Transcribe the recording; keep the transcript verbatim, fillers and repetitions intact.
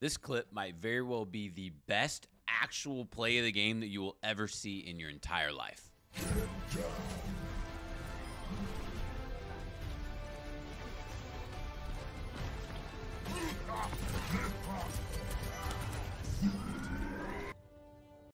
This clip might very well be the best actual play of the game that you will ever see in your entire life.